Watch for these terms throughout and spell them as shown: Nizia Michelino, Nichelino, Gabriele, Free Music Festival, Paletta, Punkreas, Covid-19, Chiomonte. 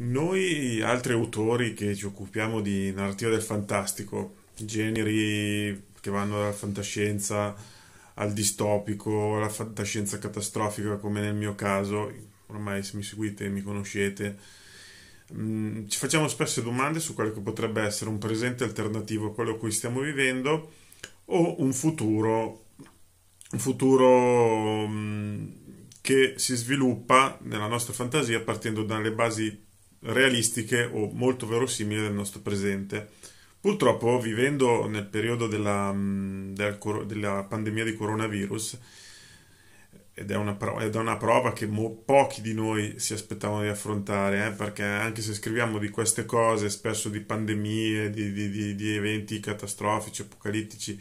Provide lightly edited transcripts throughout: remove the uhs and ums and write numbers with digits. Noi altri autori che ci occupiamo di narrativa del fantastico, generi che vanno dalla fantascienza al distopico, alla fantascienza catastrofica come nel mio caso, ormai se mi seguite mi conoscete, ci facciamo spesso domande su quello che potrebbe essere un presente alternativo a quello a cui stiamo vivendo o un futuro che si sviluppa nella nostra fantasia partendo dalle basi realistiche o molto verosimili del nostro presente. Purtroppo, vivendo nel periodo della pandemia di coronavirus, ed è una prova che pochi di noi si aspettavano di affrontare, perché anche se scriviamo di queste cose, spesso di pandemie, di eventi catastrofici, apocalittici,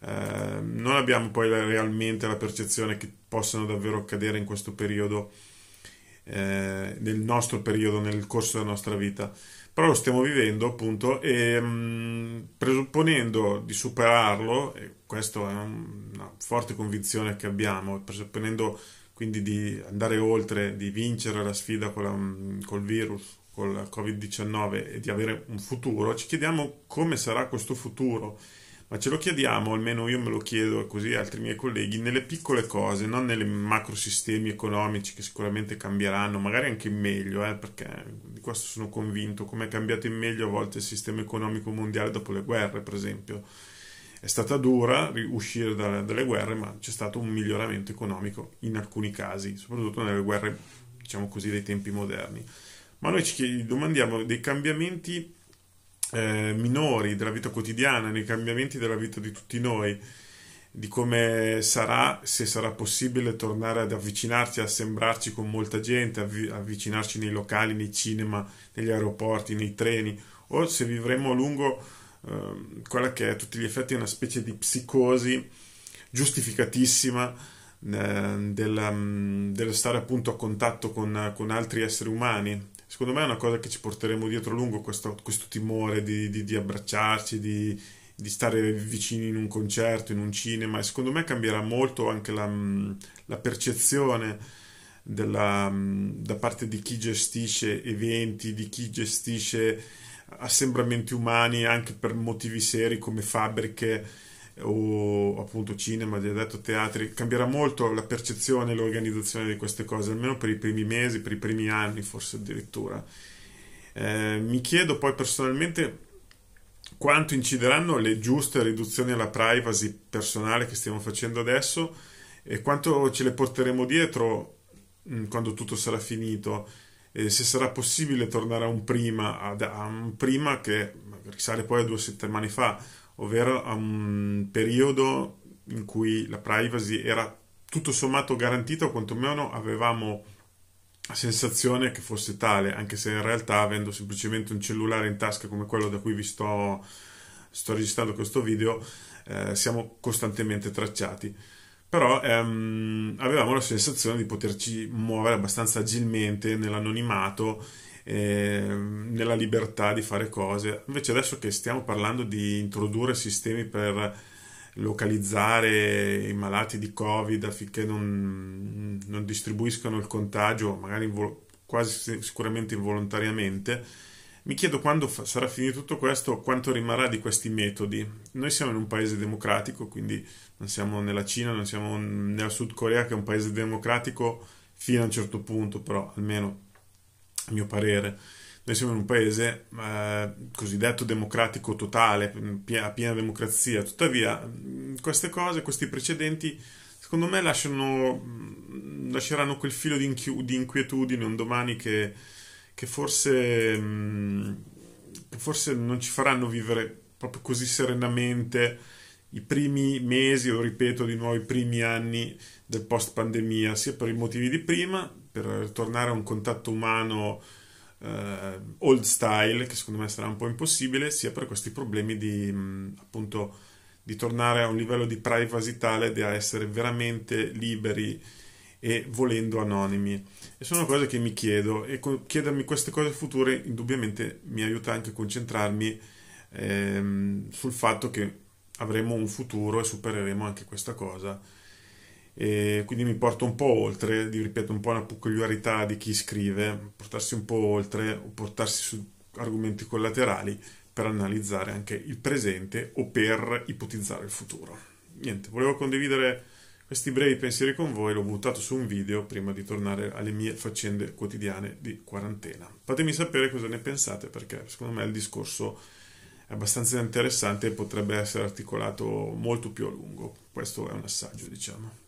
non abbiamo poi realmente la percezione che possano davvero accadere in questo periodo, nel nostro periodo, nel corso della nostra vita, però lo stiamo vivendo appunto e presupponendo di superarlo, e questa è una forte convinzione che abbiamo, presupponendo quindi di andare oltre, di vincere la sfida col virus, con la Covid-19 e di avere un futuro, ci chiediamo come sarà questo futuro, ma ce lo chiediamo, almeno io me lo chiedo e così altri miei colleghi, nelle piccole cose, non nei macrosistemi economici che sicuramente cambieranno, magari anche in meglio, perché di questo sono convinto, come è cambiato in meglio a volte il sistema economico mondiale dopo le guerre, per esempio. È stata dura uscire dalle guerre, ma c'è stato un miglioramento economico in alcuni casi, soprattutto nelle guerre, diciamo così, dei tempi moderni. Ma noi ci domandiamo dei cambiamenti minori della vita quotidiana, nei cambiamenti della vita di tutti noi, di come sarà, se sarà possibile tornare ad avvicinarci, a sembrarci con molta gente, avvicinarci nei locali, nei cinema, negli aeroporti, nei treni, o se vivremo a lungo quella che è a tutti gli effetti una specie di psicosi giustificatissima del stare appunto a contatto con altri esseri umani. Secondo me è una cosa che ci porteremo dietro lungo, questo timore di abbracciarci, di stare vicini in un concerto, in un cinema, e secondo me cambierà molto anche la percezione da parte di chi gestisce eventi, di chi gestisce assembramenti umani anche per motivi seri come fabbriche o appunto cinema, già detto, teatri. Cambierà molto la percezione e l'organizzazione di queste cose, almeno per i primi mesi, per i primi anni forse addirittura. Mi chiedo poi personalmente quanto incideranno le giuste riduzioni alla privacy personale che stiamo facendo adesso e quanto ce le porteremo dietro quando tutto sarà finito, e se sarà possibile tornare a un prima che risale poi a 2 settimane fa, ovvero a un periodo in cui la privacy era tutto sommato garantita, o quantomeno avevamo la sensazione che fosse tale, anche se in realtà, avendo semplicemente un cellulare in tasca come quello da cui vi sto registrando questo video, siamo costantemente tracciati. Però avevamo la sensazione di poterci muovere abbastanza agilmente nell'anonimato, nella libertà di fare cose. Invece adesso che stiamo parlando di introdurre sistemi per localizzare i malati di Covid affinché non distribuiscano il contagio, magari quasi sicuramente involontariamente, mi chiedo, quando sarà finito tutto questo, quanto rimarrà di questi metodi. Noi siamo in un paese democratico, quindi non siamo nella Cina, non siamo nella Sud Corea, che è un paese democratico fino a un certo punto, però almeno a mio parere. Noi siamo in un paese cosiddetto democratico totale, piena democrazia. Tuttavia queste cose, questi precedenti, secondo me lasceranno quel filo di inquietudine un domani che forse non ci faranno vivere proprio così serenamente i primi mesi, o ripeto di nuovo i primi anni del post pandemia, sia per i motivi di prima, per tornare a un contatto umano old style, che secondo me sarà un po' impossibile, sia per questi problemi di tornare a un livello di privacy tale da essere veramente liberi e volendo anonimi. E sono cose che mi chiedo, e chiedermi queste cose future indubbiamente mi aiuta anche a concentrarmi sul fatto che avremo un futuro e supereremo anche questa cosa. E quindi mi porto un po' oltre, ripeto, un po' una peculiarità di chi scrive, portarsi un po' oltre o portarsi su argomenti collaterali per analizzare anche il presente o per ipotizzare il futuro. Niente, volevo condividere questi brevi pensieri con voi, l'ho buttato su un video prima di tornare alle mie faccende quotidiane di quarantena. Fatemi sapere cosa ne pensate, perché secondo me il discorso è abbastanza interessante e potrebbe essere articolato molto più a lungo. Questo è un assaggio, diciamo.